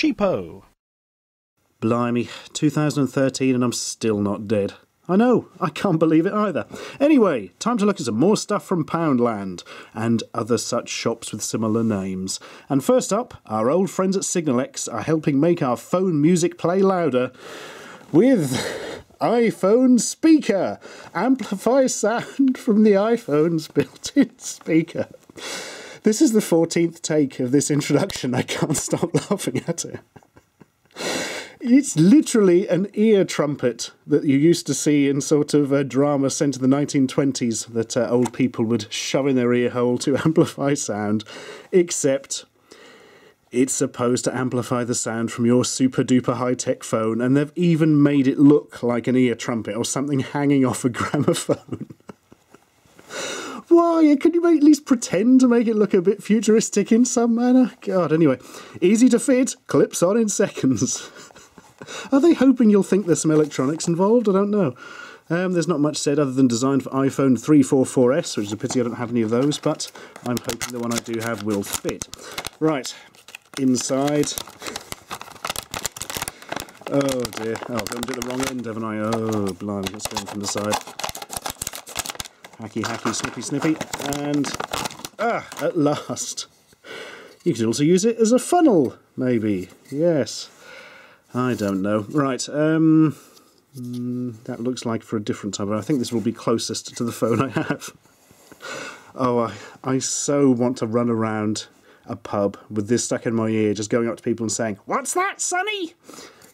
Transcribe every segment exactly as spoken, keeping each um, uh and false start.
cheapo. Blimey, two thousand thirteen and I'm still not dead. I know, I can't believe it either. Anyway, time to look at some more stuff from Poundland and other such shops with similar names. And first up, our old friends at Signalex are helping make our phone music play louder with iPhone speaker. Amplify sound from the iPhone's built-in speaker. This is the fourteenth take of this introduction. I can't stop laughing at it. It's literally an ear trumpet that you used to see in sort of a drama set in the nineteen twenties that uh, old people would shove in their ear hole to amplify sound, except it's supposed to amplify the sound from your super duper high-tech phone, and they've even made it look like an ear trumpet or something hanging off a gramophone. Why? Could you at least pretend to make it look a bit futuristic in some manner? God, anyway. Easy to fit, clips on in seconds. Are they hoping you'll think there's some electronics involved? I don't know. Um, there's not much said other than designed for iPhone three four four S, which is a pity I don't have any of those, but I'm hoping the one I do have will fit. Right, inside. Oh dear. Oh, I've got it the wrong end, haven't I? Oh, blimey, it's going from the side. Hacky, hacky, snippy, snippy. And, ah, at last. You could also use it as a funnel, maybe. Yes. I don't know. Right, um, that looks like for a different type. I think this will be closest to the phone I have. Oh, I, I so want to run around a pub with this stuck in my ear, just going up to people and saying, "What's that, sonny?"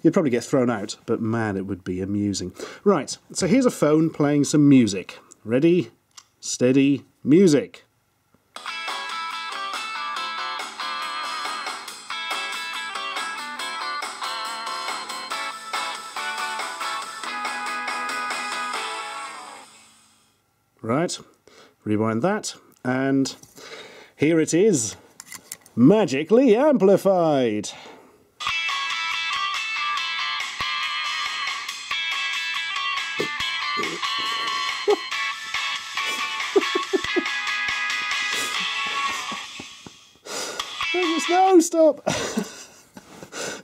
You'd probably get thrown out, but man, it would be amusing. Right, so here's a phone playing some music. Ready, steady, music. Right, rewind that, and here it is, magically amplified. No, stop!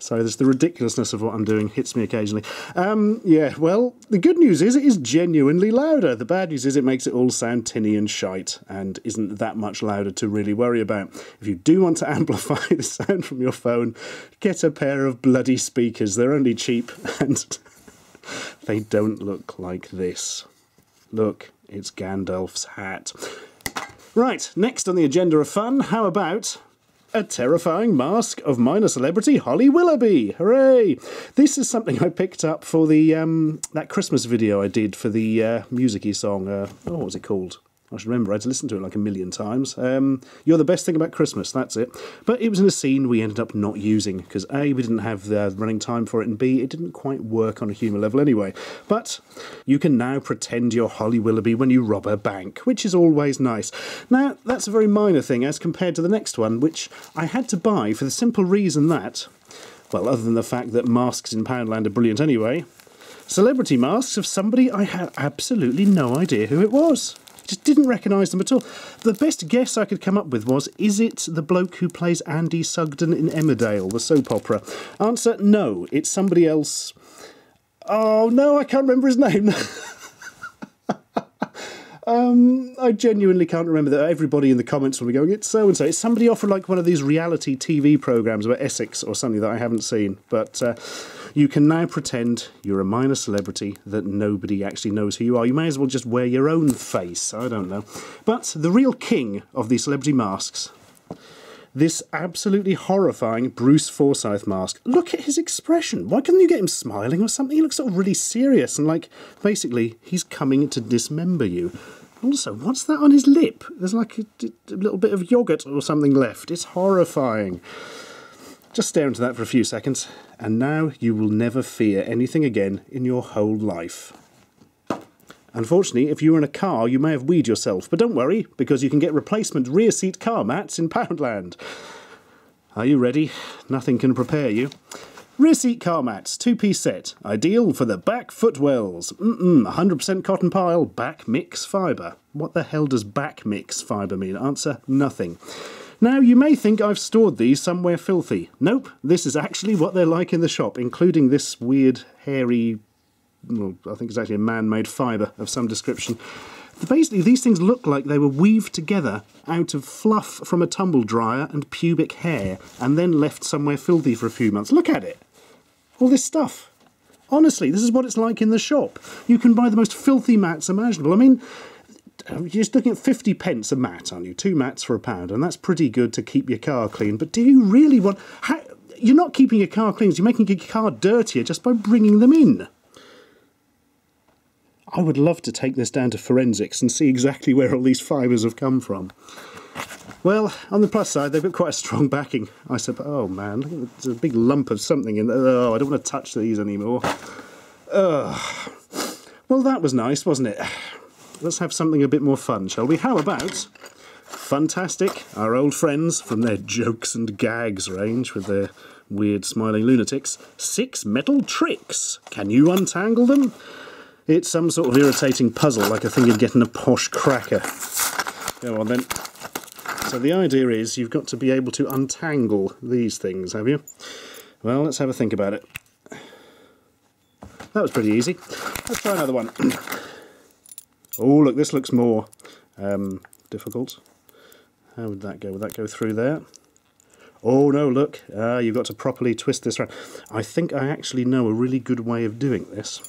Sorry, there's the ridiculousness of what I'm doing hits me occasionally. Um, yeah, well, the good news is it is genuinely louder. The bad news is it makes it all sound tinny and shite and isn't that much louder to really worry about. If you do want to amplify the sound from your phone, get a pair of bloody speakers. They're only cheap and they don't look like this. Look, it's Gandalf's hat. Right, next on the agenda of fun, how about a terrifying mask of minor celebrity Holly Willoughby. Hooray! This is something I picked up for the um, that Christmas video I did for the uh, music-y song. Uh, oh, what was it called? I should remember. I had to listen to it like a million times. Um, You're the best thing about Christmas, that's it. But it was in a scene we ended up not using because A, we didn't have the running time for it, and B, it didn't quite work on a humour level anyway. But you can now pretend you're Holly Willoughby when you rob a bank, which is always nice. Now, that's a very minor thing as compared to the next one, which I had to buy for the simple reason that, well, other than the fact that masks in Poundland are brilliant anyway, celebrity masks of somebody I had absolutely no idea who it was. Just didn't recognise them at all. The best guess I could come up with was, is it the bloke who plays Andy Sugden in Emmerdale, the soap opera? Answer, no, it's somebody else. Oh, no, I can't remember his name. um, I genuinely can't remember that. Everybody in the comments will be going, it's so-and-so. It's somebody off of like one of these reality T V programmes about Essex or something that I haven't seen. But Uh, you can now pretend you're a minor celebrity that nobody actually knows who you are. You may as well just wear your own face, I don't know. But the real king of these celebrity masks, this absolutely horrifying Bruce Forsyth mask. Look at his expression. Why couldn't you get him smiling or something? He looks sort of really serious and like, basically, he's coming to dismember you. Also, what's that on his lip? There's like a, a little bit of yoghurt or something left. It's horrifying. Just stare into that for a few seconds, and now you will never fear anything again in your whole life. Unfortunately, if you were in a car, you may have weed yourself, but don't worry, because you can get replacement rear seat car mats in Poundland. Are you ready? Nothing can prepare you. Rear seat car mats, two-piece set, ideal for the back footwells. Mm-mm, one hundred percent cotton pile, back mix fibre. What the hell does back mix fibre mean? Answer, nothing. Now, you may think I've stored these somewhere filthy. Nope, this is actually what they're like in the shop, including this weird, hairy, well, I think it's actually a man-made fibre of some description. Basically, these things look like they were weaved together out of fluff from a tumble dryer and pubic hair, and then left somewhere filthy for a few months. Look at it! All this stuff. Honestly, this is what it's like in the shop. You can buy the most filthy mats imaginable. I mean, you're just looking at fifty pence a mat, aren't you? Two mats for a pound, and that's pretty good to keep your car clean. But do you really want... How, you're not keeping your car clean, you're making your car dirtier just by bringing them in. I would love to take this down to forensics and see exactly where all these fibres have come from. Well, on the plus side, they've got quite a strong backing. I said, oh man, look at the, there's a big lump of something in there. Oh, I don't want to touch these anymore. Ugh. Well, that was nice, wasn't it? Let's have something a bit more fun, shall we? How about Funtastic, our old friends from their jokes and gags range with their weird smiling lunatics. Six metal tricks. Can you untangle them? It's some sort of irritating puzzle, like a thing you'd get in a posh cracker. Go on then. So the idea is you've got to be able to untangle these things, have you? Well, let's have a think about it. That was pretty easy. Let's try another one. Oh, look, this looks more um, difficult. How would that go? Would that go through there? Oh no, look, uh, you've got to properly twist this around. I think I actually know a really good way of doing this.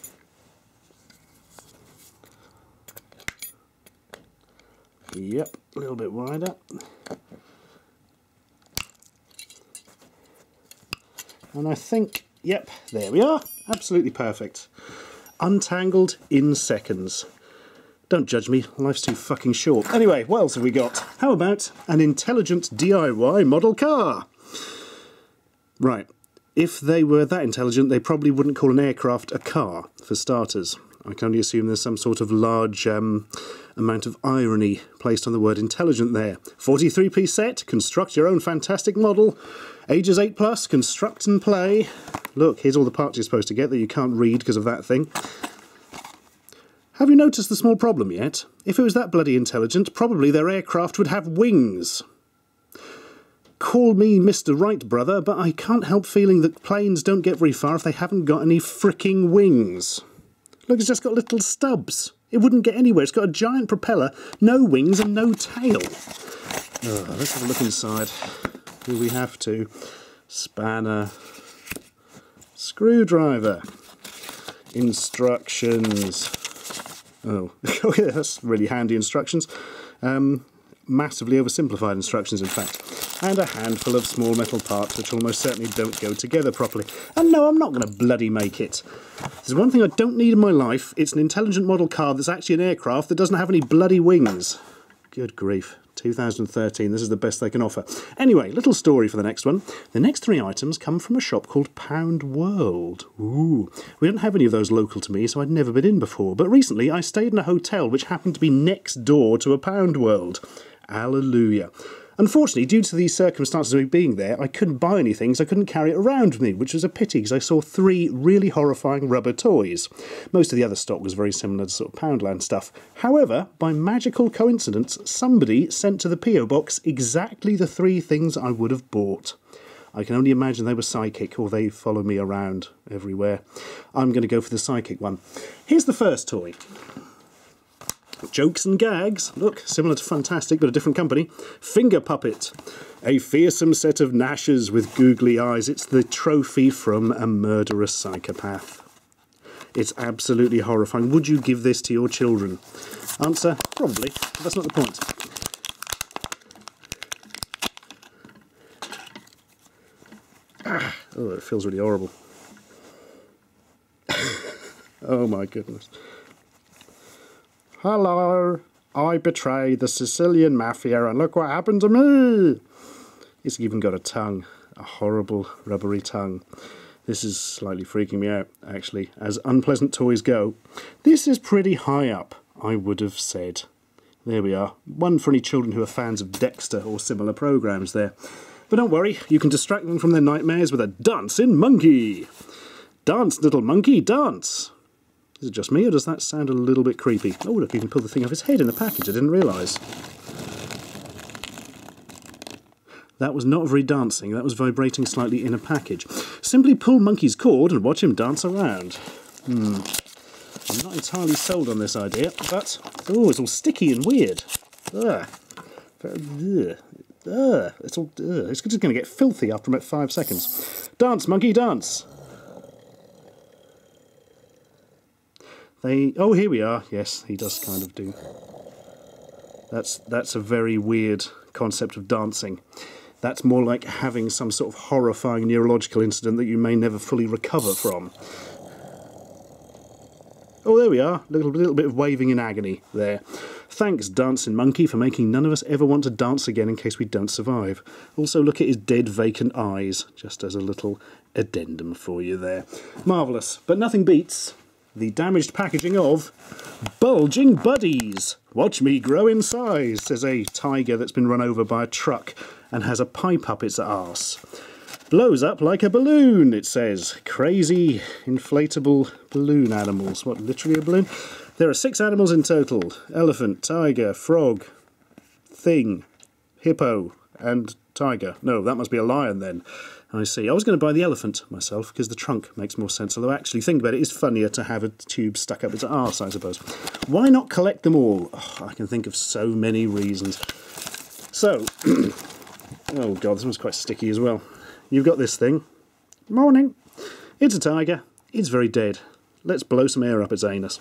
Yep, a little bit wider. And I think, yep, there we are. Absolutely perfect. Untangled in seconds. Don't judge me, life's too fucking short. Anyway, what else have we got? How about an intelligent D I Y model car? Right, if they were that intelligent, they probably wouldn't call an aircraft a car, for starters. I can only assume there's some sort of large um, amount of irony placed on the word intelligent there. forty-three piece set, construct your own fantastic model. Ages eight plus, construct and play. Look, here's all the parts you're supposed to get that you can't read because of that thing. Have you noticed the small problem yet? If it was that bloody intelligent, probably their aircraft would have wings. Call me Mister Right, brother, but I can't help feeling that planes don't get very far if they haven't got any fricking wings. Look, it's just got little stubs. It wouldn't get anywhere. It's got a giant propeller, no wings and no tail. Oh, let's have a look inside. Here we have to. Spanner. Screwdriver. Instructions. Oh, yeah, that's really handy instructions. Um, massively oversimplified instructions, in fact. And a handful of small metal parts which almost certainly don't go together properly. And no, I'm not going to bloody make it. There's one thing I don't need in my life. It's an intelligent model car that's actually an aircraft that doesn't have any bloody wings. Good grief. two thousand thirteen, this is the best they can offer. Anyway, little story for the next one. The next three items come from a shop called Pound World. Ooh, we don't have any of those local to me, so I'd never been in before. But recently I stayed in a hotel which happened to be next door to a Pound World. Hallelujah. Unfortunately, due to the circumstances of me being there, I couldn't buy anything, so I couldn't carry it around with me, which was a pity because I saw three really horrifying rubber toys. Most of the other stock was very similar to sort of Poundland stuff. However, by magical coincidence, somebody sent to the P O box exactly the three things I would have bought. I can only imagine they were psychic, or they follow me around everywhere. I'm going to go for the psychic one. Here's the first toy. Jokes and gags. Look, similar to Funtastic, but a different company. Finger puppet. A fearsome set of gnashes with googly eyes. It's the trophy from a murderous psychopath. It's absolutely horrifying. Would you give this to your children? Answer, probably. But that's not the point. Ah, oh, it feels really horrible. Oh my goodness. Hello, I betrayed the Sicilian Mafia and look what happened to me! It's even got a tongue, a horrible rubbery tongue. This is slightly freaking me out, actually, as unpleasant toys go. This is pretty high up, I would have said. There we are, one for any children who are fans of Dexter or similar programs there. But don't worry, you can distract them from their nightmares with a dancing monkey! Dance, little monkey, dance! Is it just me, or does that sound a little bit creepy? Oh, look, you can pull the thing off his head in the package. I didn't realise. That was not very dancing, that was vibrating slightly in a package. Simply pull Monkey's cord and watch him dance around. Hmm. I'm not entirely sold on this idea, but... Oh, it's all sticky and weird. Ugh. Ugh. Ugh. It's all... Ugh. It's just going to get filthy after about five seconds. Dance, Monkey, dance! They... Oh, here we are. Yes, he does kind of do... That's, that's a very weird concept of dancing. That's more like having some sort of horrifying neurological incident that you may never fully recover from. Oh, there we are. Little, little bit of waving in agony there. Thanks, Dancing Monkey, for making none of us ever want to dance again in case we don't survive. Also, look at his dead, vacant eyes, just as a little addendum for you there. Marvellous. But nothing beats the damaged packaging of Bulging Buddies. Watch me grow in size, says a tiger that's been run over by a truck and has a pipe up its arse. Blows up like a balloon, it says. Crazy inflatable balloon animals. What, literally a balloon? There are six animals in total. Elephant, tiger, frog, thing, hippo, and tiger. No, that must be a lion then. I see. I was going to buy the elephant myself, because the trunk makes more sense. Although, actually, think about it, it's funnier to have a tube stuck up its arse, I suppose. Why not collect them all? Oh, I can think of so many reasons. So, oh god, this one's quite sticky as well. You've got this thing. Morning. It's a tiger. It's very dead. Let's blow some air up its anus.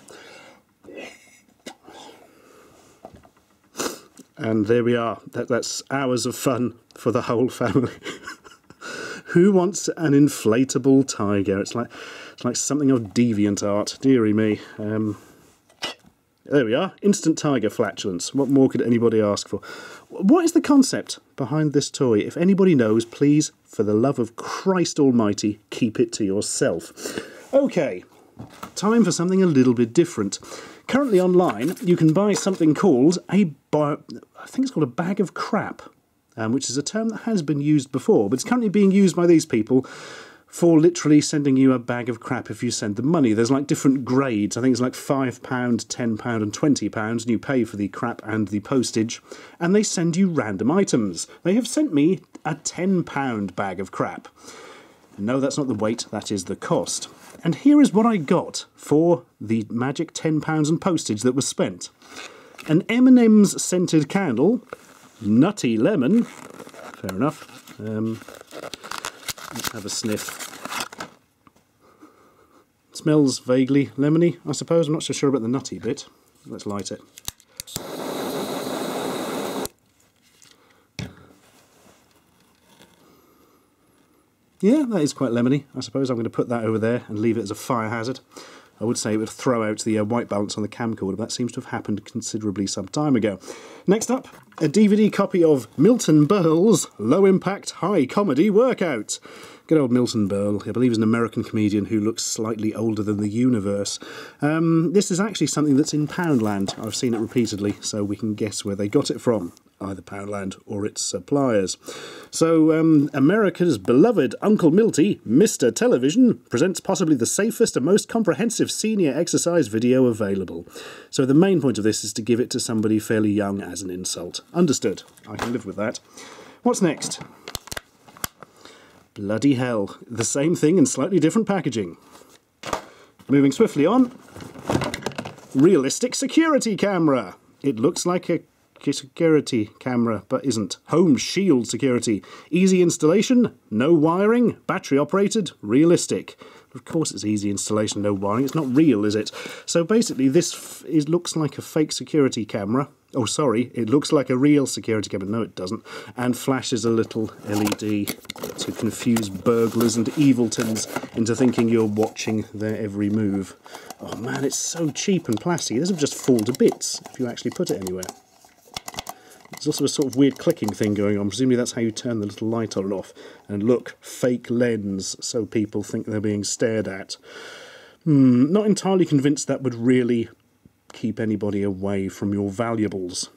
And there we are. That, that's hours of fun for the whole family. Who wants an inflatable tiger? It's like it's like something of DeviantArt. Deary me. Um, there we are. Instant tiger flatulence. What more could anybody ask for? What is the concept behind this toy? If anybody knows, please, for the love of Christ Almighty, keep it to yourself. Okay, time for something a little bit different. Currently online, you can buy something called a... I think it's called a bag of crap. Um, which is a term that has been used before, but it's currently being used by these people for literally sending you a bag of crap if you send them money. There's like different grades. I think it's like five pounds, ten pounds and twenty pounds, and you pay for the crap and the postage, and they send you random items. They have sent me a ten pound bag of crap. No, that's not the weight, that is the cost. And here is what I got for the magic ten pounds and postage that was spent. An M and M's scented candle... Nutty lemon, fair enough. Um, let's have a sniff. Smells vaguely lemony, I suppose. I'm not so sure about the nutty bit. Let's light it. Yeah, that is quite lemony, I suppose. I'm going to put that over there and leave it as a fire hazard. I would say it would throw out the uh, white balance on the camcorder, but that seems to have happened considerably some time ago. Next up, a D V D copy of Milton Berle's Low Impact High Comedy Workout. Good old Milton Berle. I believe he's an American comedian who looks slightly older than the universe. Um, this is actually something that's in Poundland. I've seen it repeatedly, so we can guess where they got it from. Either Poundland or its suppliers. So, um, America's beloved Uncle Milty, Mister Television, presents possibly the safest and most comprehensive senior exercise video available. So the main point of this is to give it to somebody fairly young as an insult. Understood. I can live with that. What's next? Bloody hell. The same thing in slightly different packaging. Moving swiftly on. Realistic security camera. It looks like a security camera, but isn't. Home Shield security. Easy installation, no wiring, battery operated, realistic. Of course it's easy installation, no wiring. It's not real, is it? So basically this f is, looks like a fake security camera. Oh, sorry, it looks like a real security camera. No, it doesn't. And flashes a little L E D to confuse burglars and eviltons into thinking you're watching their every move. Oh man, it's so cheap and plastic. This will just fall to bits if you actually put it anywhere. There's also a sort of weird clicking thing going on. Presumably that's how you turn the little light on and off. And look, fake lens, so people think they're being stared at. Hmm, not entirely convinced that would really keep anybody away from your valuables.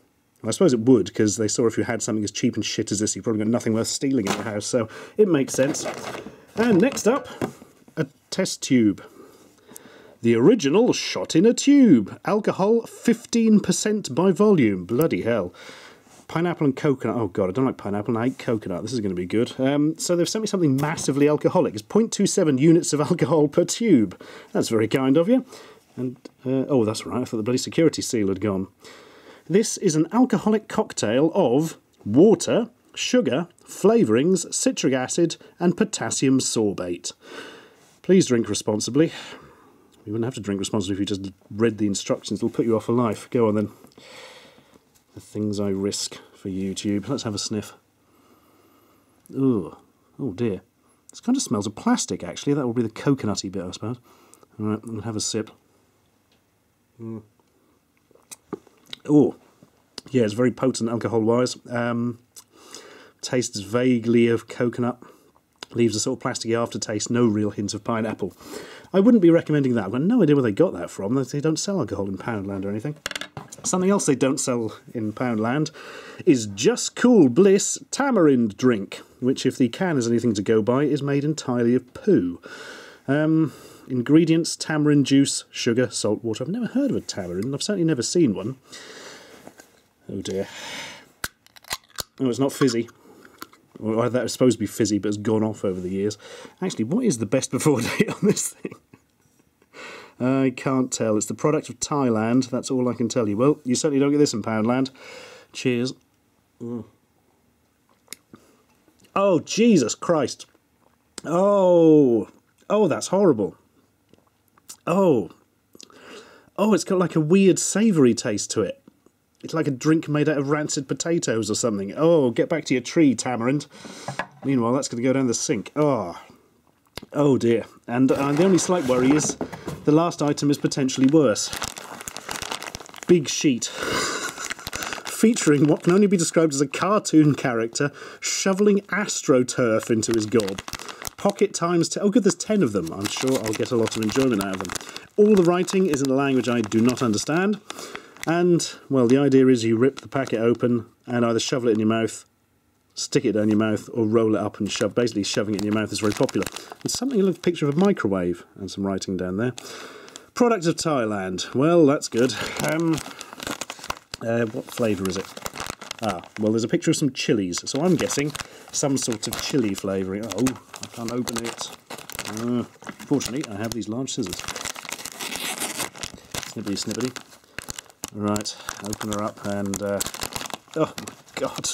I suppose it would, because they saw if you had something as cheap and shit as this, you've probably got nothing worth stealing in your house, so it makes sense. And next up, a test tube. The original shot in a tube. Alcohol fifteen percent by volume. Bloody hell. Pineapple and coconut. Oh god, I don't like pineapple and I hate coconut. This is going to be good. Um, so they've sent me something massively alcoholic. It's zero point two seven units of alcohol per tube. That's very kind of you. And uh, oh, that's right. I thought the bloody security seal had gone. This is an alcoholic cocktail of water, sugar, flavourings, citric acid and potassium sorbate. Please drink responsibly. You wouldn't have to drink responsibly if you just read the instructions. It'll put you off for life. Go on then. The things I risk for YouTube. Let's have a sniff. Ooh. Oh dear. This kind of smells of plastic, actually. That will be the coconutty bit, I suppose. All right, we'll have a sip. Mm. Oh. Yeah, it's very potent alcohol-wise. Um, tastes vaguely of coconut. Leaves a sort of plasticky aftertaste, no real hint of pineapple. I wouldn't be recommending that. I've got no idea where they got that from. They don't sell alcohol in Poundland or anything. Something else they don't sell in Poundland is Just Cool Bliss Tamarind Drink, which, if the can is anything to go by, is made entirely of poo. Um, ingredients, tamarind juice, sugar, salt, water. I've never heard of a tamarind. I've certainly never seen one. Oh dear. Oh, it's not fizzy. Well, that was supposed to be fizzy, but it's gone off over the years. Actually, what is the best before date on this thing? I can't tell. It's the product of Thailand. That's all I can tell you. Well, you certainly don't get this in Poundland. Cheers. Mm. Oh, Jesus Christ. Oh. Oh, that's horrible. Oh. Oh, it's got like a weird savoury taste to it. It's like a drink made out of rancid potatoes or something. Oh, get back to your tree, tamarind. Meanwhile, that's going to go down the sink. Oh, oh dear. And uh, the only slight worry is the last item is potentially worse. Big sheet. Featuring what can only be described as a cartoon character shoveling astroturf into his gob. Pocket times ten. Oh good, there's ten of them. I'm sure I'll get a lot of enjoyment out of them. All the writing is in a language I do not understand. And, well, the idea is you rip the packet open and either shovel it in your mouth, stick it down your mouth, or roll it up and shove. Basically, shoving it in your mouth is very popular. There's something like a picture of a microwave and some writing down there. Product of Thailand. Well, that's good. Um, uh, what flavour is it? Ah, well, there's a picture of some chilies, so I'm guessing some sort of chili flavouring. Oh, I can't open it. Uh, fortunately, I have these large scissors. Snippity, snippity. Right, open her up and, uh, oh my god.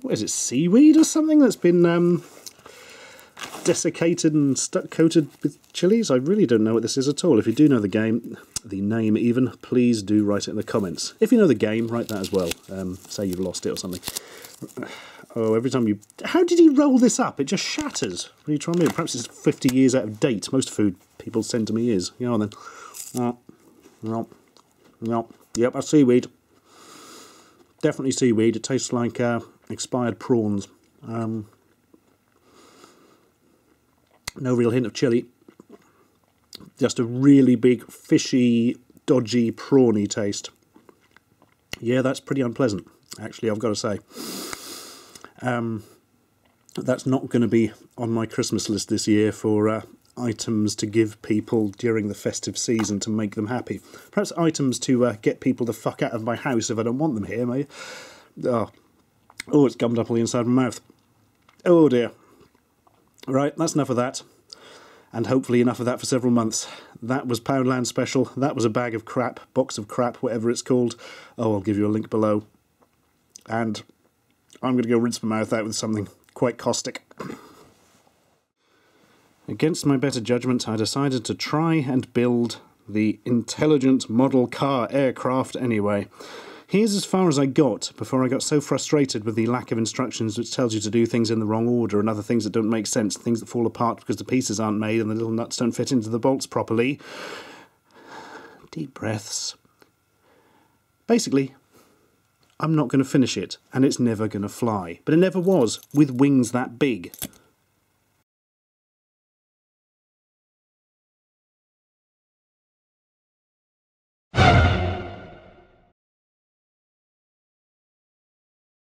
What is it, seaweed or something that's been um, desiccated and stuck coated with chilies? I really don't know what this is at all. If you do know the game, the name even, please do write it in the comments. If you know the game, write that as well. Um, say you've lost it or something. Oh, every time you... How did he roll this up? It just shatters. What are you trying to do? Perhaps it's fifty years out of date. Most food people send to me is. You know then. No. No. No. Yep, that's seaweed. Definitely seaweed. It tastes like uh, expired prawns. Um, no real hint of chilli. Just a really big, fishy, dodgy, prawny taste. Yeah, that's pretty unpleasant, actually, I've got to say. Um, that's not going to be on my Christmas list this year for uh, items to give people during the festive season to make them happy. Perhaps items to uh, get people the fuck out of my house if I don't want them here, maybe. Oh, oh it's gummed up on the inside of my mouth. Oh dear. Right, that's enough of that. And hopefully enough of that for several months. That was Poundland Special. That was a bag of crap, box of crap, whatever it's called. Oh, I'll give you a link below. And... I'm going to go rinse my mouth out with something quite caustic. Against my better judgment, I decided to try and build the intelligent model car aircraft anyway. Here's as far as I got before I got so frustrated with the lack of instructions which tells you to do things in the wrong order and other things that don't make sense, things that fall apart because the pieces aren't made and the little nuts don't fit into the bolts properly. Deep breaths. Basically... I'm not going to finish it, and it's never going to fly. But it never was, with wings that big.